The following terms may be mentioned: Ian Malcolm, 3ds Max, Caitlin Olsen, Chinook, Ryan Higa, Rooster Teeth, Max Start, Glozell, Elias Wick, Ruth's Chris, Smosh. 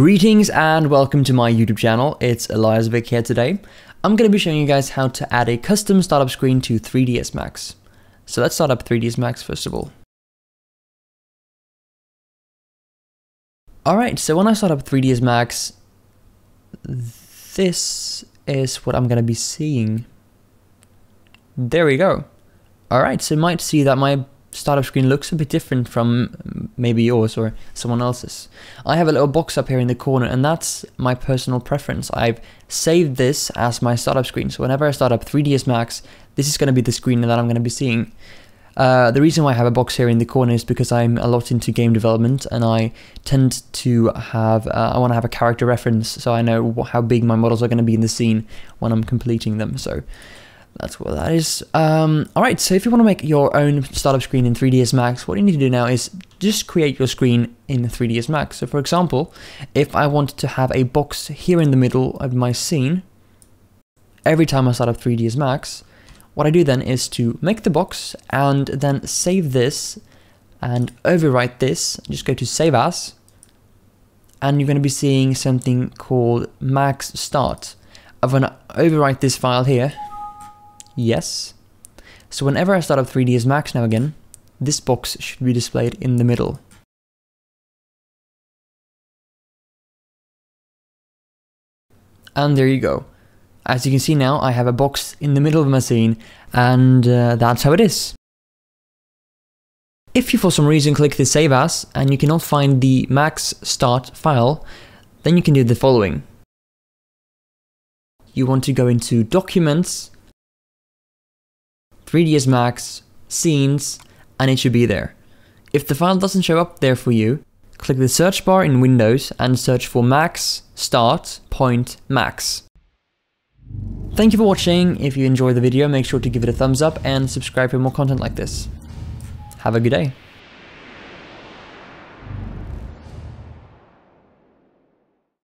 Greetings and welcome to my YouTube channel. It's Elias Wick here today. I'm going to be showing you guys how to add a custom startup screen to 3ds Max. So let's start up 3ds Max first of all. Alright, so when I start up 3ds Max, this is what I'm going to be seeing. There we go. Alright, so you might see that my startup screen looks a bit different from maybe yours or someone else's. I have a little box up here in the corner, and that's my personal preference. I've saved this as my startup screen, so whenever I start up 3ds Max, this is going to be the screen that I'm going to be seeing. The reason why I have a box here in the corner is because I'm a lot into game development, and I tend to have, I want to have a character reference, so I know how big my models are going to be in the scene when I'm completing them, so that's what that is. Alright, so if you want to make your own startup screen in 3ds Max, what you need to do now is just create your screen in 3ds Max. So for example, if I wanted to have a box here in the middle of my scene, every time I start up 3ds Max, what I do then is to make the box and then save this and overwrite this. Just go to Save As, and you're going to be seeing something called Max Start. I'm going to overwrite this file here. Yes. So whenever I start up 3ds Max now again, this box should be displayed in the middle. And there you go. As you can see now, I have a box in the middle of my scene, and that's how it is. If you for some reason click the Save As and you cannot find the Max Start file, then you can do the following. You want to go into Documents, 3ds Max, Scenes, and it should be there. If the file doesn't show up there for you, click the search bar in Windows and search for Max Start Point Max. Thank you for watching. If you enjoyed the video, make sure to give it a thumbs up and subscribe for more content like this. Have a good day.